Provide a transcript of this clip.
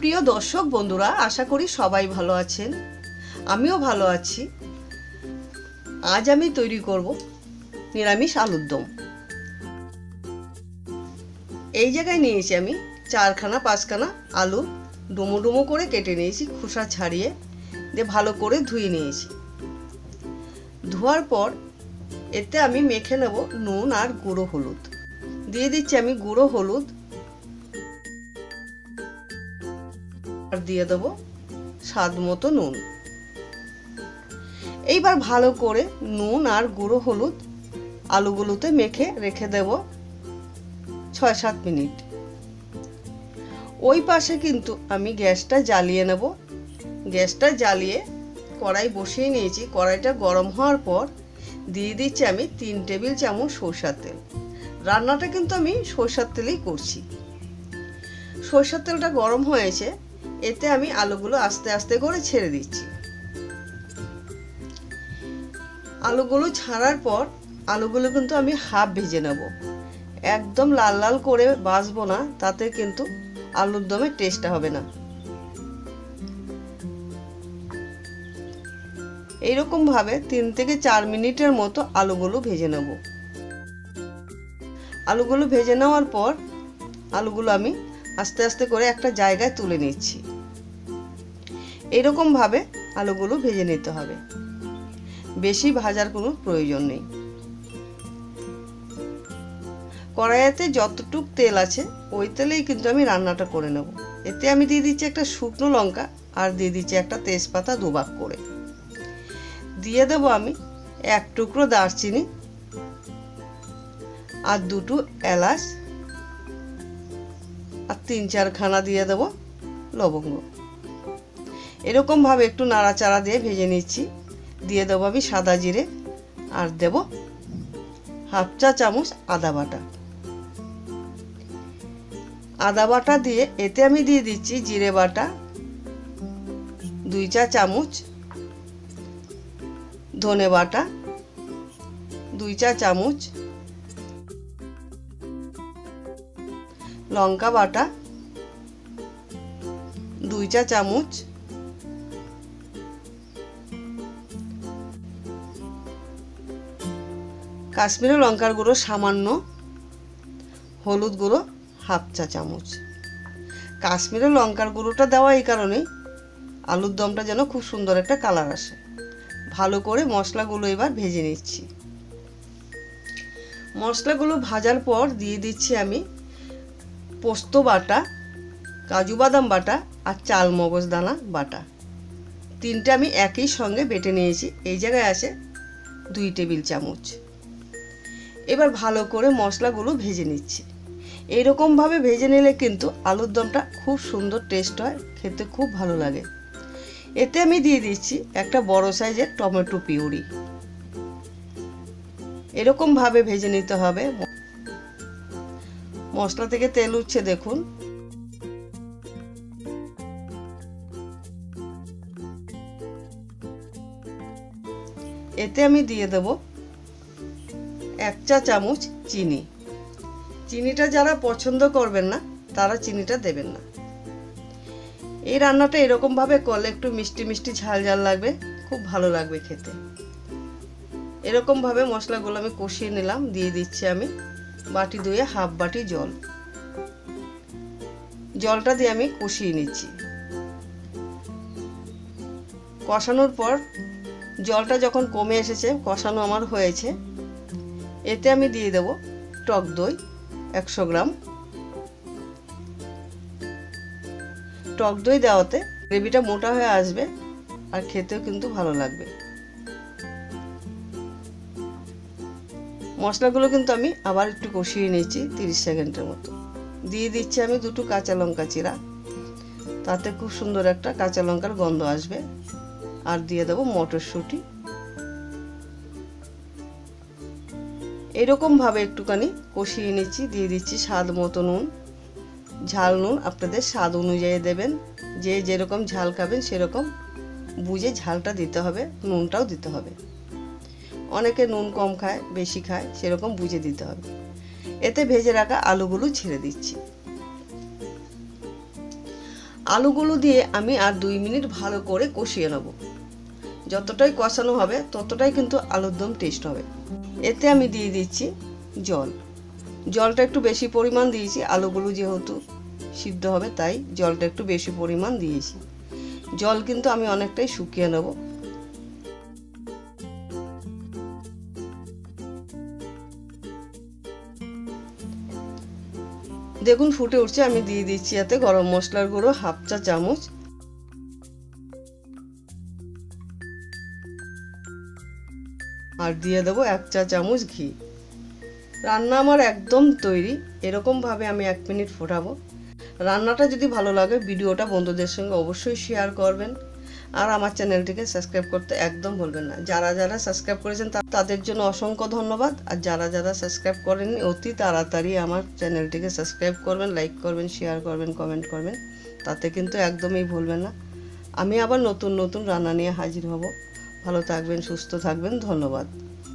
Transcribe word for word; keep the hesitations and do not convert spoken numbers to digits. প্রিয় দর্শক বন্ধুরা, আশা করি সবাই ভালো আছেন। আমিও ভালো আছি। আজ আমি তৈরি করব নিরামিষ আলুর দম। এই জায়গায় নিয়েছি আমি চারখানা পাঁচখানা আলু ডুমো ডুমো করে কেটে নিয়েছি, খোসা ছাড়িয়ে দিয়ে ভালো করে ধুয়ে নিয়েছি। ধোয়ার পর এতে আমি মেখে নেব নুন আর গুঁড়ো হলুদ। দিয়ে দিচ্ছি আমি গুঁড়ো হলুদ আর দিয়ে দেব স্বাদ মতো নুন। এইবার ভালো করে নুন আর গুঁড়ো হলুদ আলুগুলোতে মেখে রেখে দেব ছয় সাত মিনিট। ওই পাশে কিন্তু আমি গ্যাসটা জ্বালিয়ে নেব। গ্যাসটা জ্বালিয়ে কড়াই বসিয়ে নিয়েছি। কড়াইটা গরম হওয়ার পর দিয়ে দিচ্ছি আমি তিন টেবিল চামচ সরষার তেল। রান্নাটা কিন্তু আমি সরষার তেলেই করছি। সরষার তেলটা গরম হয়েছে, এতে আমি আলুগুলো আস্তে আস্তে করে ছেড়ে দিচ্ছি। আলুগুলো ছাড়ার পর আলুগুলো কিন্তু আমি হাফ ভেজে নেব। একদম লাল লাল করে ভাজবো না, তাতে কিন্তু আলুর দমে টেস্টটা হবে না। এইরকম ভাবে তিন থেকে চার মিনিটের মতো আলুগুলো ভেজে নেব। আলুগুলো ভেজে নেওয়ার পর আলুগুলো আমি আস্তে আস্তে করে একটা জায়গায় তুলে নিচ্ছি। এইরকম ভাবে আলুগুলো ভেজে নিতে হবে, বেশি ভাজার কোনো প্রয়োজন নেই। কড়াইতে যতটুক তেল আছে ওই তেলেই কিন্তু আমি রান্নাটা করে নেব। এতে আমি দিয়ে দিচ্ছি একটা শুকনো লঙ্কা আর দিয়ে দিচ্ছি একটা তেজপাতা দুভাগ করে। দিয়ে দেব আমি এক টুকরো দারচিনি আর দুটো এলাচ আর তিন চারখানা দিয়ে দেব লবঙ্গ। এরকমভাবে একটু নাড়াচাড়া দিয়ে ভেজে নিচ্ছি। দিয়ে দেবো আমি সাদা জিরে আর দেব হাফ চা চামচ আদা বাটা। আদা বাটা দিয়ে এতে আমি দিয়ে দিচ্ছি জিরে বাটা দুই চা চামচ, ধনে বাটা দুই চা চামচ, লঙ্কা বাটা দুই চা চামচ, কাশ্মীরি লঙ্কার গুঁড়ো সামান্য, হলুদ গুঁড়ো হাফ চা চামচ। কাশ্মীরি লঙ্কার গুঁড়োটা দেওয়া এই কারণে আলুর দমটা যেন খুব সুন্দর একটা কালার আসে। ভালো করে মশলাগুলো এবার ভেজে নিচ্ছি। মশলাগুলো ভাজার পর দিয়ে দিচ্ছি আমি পোস্ত বাটা, কাজু বাদাম বাটা আর চাল মগজ দানা বাটা। তিনটা আমি একই সঙ্গে বেটে নিয়েছি। এই জায়গায় আছে দুই টেবিল চামচ। এবার ভালো করে মশলাগুলো ভেজে নিচ্ছি। এইরকমভাবে ভেজে নিলে কিন্তু আলুর দমটা খুব সুন্দর টেস্ট হয়, খেতে খুব ভালো লাগে। এতে আমি দিয়ে দিচ্ছি একটা বড় সাইজের টমেটো পিউরি। এরকমভাবে ভেজে নিতে হবে। মশলা থেকে তেল উঠছে দেখুন। এতে আমি দিয়ে দেব এক চা চামচ চিনি। চিনিটা যারা পছন্দ করবেন না তারা চিনিটা দেবেন না। এই রান্নাটা এরকমভাবে করলে একটু মিষ্টি মিষ্টি ঝাল ঝাল লাগবে, খুব ভালো লাগবে খেতে। এরকমভাবে মশলাগুলো আমি কষিয়ে নিলাম। দিয়ে দিচ্ছি আমি বাটি ধুয়ে হাফ বাটি জল। জলটা দিয়ে আমি কষিয়ে নিচ্ছি। কষানোর পর জলটা যখন কমে এসেছে, কষানো আমার হয়েছে, এতে আমি দিয়ে দেব টক দই একশো গ্রাম। টক দই দেওয়াতে গ্রেভিটা মোটা হয়ে আসবে আর খেতেও কিন্তু ভালো লাগবে। মশলাগুলো কিন্তু আমি আবার একটু কষিয়ে নিয়েছি তিরিশ সেকেন্ডের মতো। দিয়ে দিচ্ছি আমি দুটো কাঁচা লঙ্কা চিরা, তাতে খুব সুন্দর একটা কাঁচা লঙ্কার গন্ধ আসবে। আর দিয়ে দেবো মটরশুঁটি। এরকমভাবে একটুখানি কষিয়ে নিচ্ছি। দিয়ে দিচ্ছি স্বাদ মতো নুন। ঝাল নুন আপনাদের স্বাদ অনুযায়ী দেবেন, যে যেরকম ঝাল খাবেন সেরকম বুঝে ঝালটা দিতে হবে, নুনটাও দিতে হবে। অনেকে নুন কম খায়, বেশি খায়, সেরকম বুঝে দিতে হবে। এতে ভেজে রাখা আলুগুলো ছেড়ে দিচ্ছি। आलूगुलो दिए आमी आर दुई मिनिट भालो करे कषिये नेब। जतटाई कषानो होबे ततटाई किन्तु आलुर दम टेस्ट होबे। एते आमी दिए दिच्छि जल। जलटा एकटु बेशी परिमाण दिएछि, आलूगुलो जेहेतु सिद्ध होबे ताई जलटा एकटु बेशी परिमाण दिएछि। जल किन्तु आमी अनेकटाई शुकिये नेब। देखुन फुटे उठছে, আমি দিয়ে দিচ্ছি এতে গরম মশলার গুঁড়ো হাফ চা চামচ, আর দিয়ে দেব এক চা চামচ ঘি। রান্না আমার একদম তৈরি। এরকম ভাবে আমি এক মিনিট ফোটাবো। রান্নাটা যদি ভালো লাগে ভিডিওটা বন্ধুদের সঙ্গে অবশ্যই শেয়ার করবেন, আর আমার চ্যানেলটিকে সাবস্ক্রাইব করতে একদম ভুলবেন না। যারা যারা সাবস্ক্রাইব করেছেন তাদের জন্য অসংখ্য ধন্যবাদ, আর যারা যারা সাবস্ক্রাইব করেননি অতি তাড়াতাড়ি আমার চ্যানেলটিকে সাবস্ক্রাইব করবেন, লাইক করবেন, শেয়ার করবেন, কমেন্ট করবেন, তাতে কিন্তু একদমই ভুলবেন না। আমি আবার নতুন নতুন রান্না নিয়ে হাজির হব। ভালো থাকবেন, সুস্থ থাকবেন, ধন্যবাদ।